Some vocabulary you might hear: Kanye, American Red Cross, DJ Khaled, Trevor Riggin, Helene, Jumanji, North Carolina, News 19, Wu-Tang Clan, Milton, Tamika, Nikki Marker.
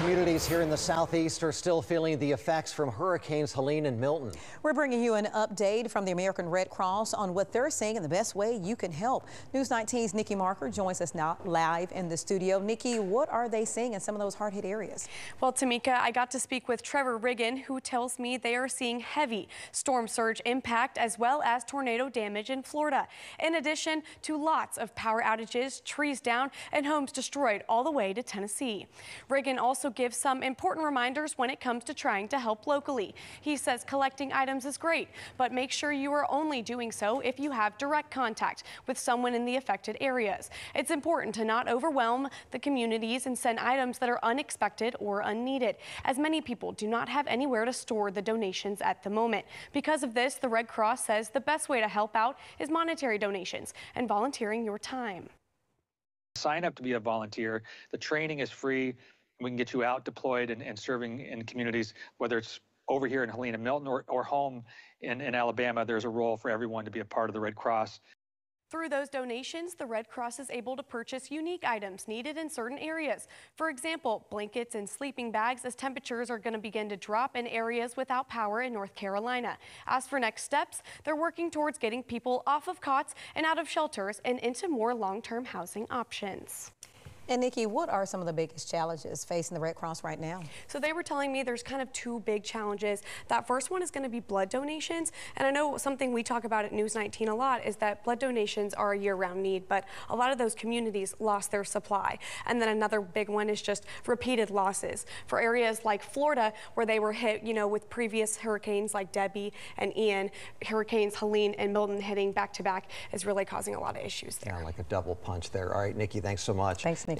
Communities here in the southeast are still feeling the effects from hurricanes Helene and Milton. We're bringing you an update from the American Red Cross on what they're seeing and the best way you can help. News 19's Nikki Marker joins us now live in the studio. Nikki, what are they seeing in some of those hard-hit areas? Well, Tamika, I got to speak with Trevor Riggin, who tells me they are seeing heavy storm surge impact as well as tornado damage in Florida. In addition to lots of power outages, trees down, and homes destroyed all the way to Tennessee. Riggin also give some important reminders when it comes to trying to help locally. He says collecting items is great, but make sure you are only doing so if you have direct contact with someone in the affected areas. It's important to not overwhelm the communities and send items that are unexpected or unneeded, as many people do not have anywhere to store the donations at the moment. Because of this, the Red Cross says the best way to help out is monetary donations and volunteering your time. Sign up to be a volunteer. The training is free. We can get you out deployed and serving in communities, whether it's over here in Helene and Milton or home in Alabama. There's a role for everyone to be a part of the Red Cross. Through those donations, the Red Cross is able to purchase unique items needed in certain areas. For example, blankets and sleeping bags, as temperatures are going to begin to drop in areas without power in North Carolina. As for next steps, they're working towards getting people off of cots and out of shelters and into more long-term housing options. And Nikki, what are some of the biggest challenges facing the Red Cross right now? So they were telling me there's kind of two big challenges. That first one is going to be blood donations. And I know something we talk about at News 19 a lot is that blood donations are a year-round need, but a lot of those communities lost their supply. And then another big one is just repeated losses. For areas like Florida, where they were hit, you know, with previous hurricanes like Debbie and Ian, hurricanes Helene and Milton hitting back-to-back is really causing a lot of issues there. Yeah, like a double punch there. All right, Nikki, thanks so much. Thanks, Nikki.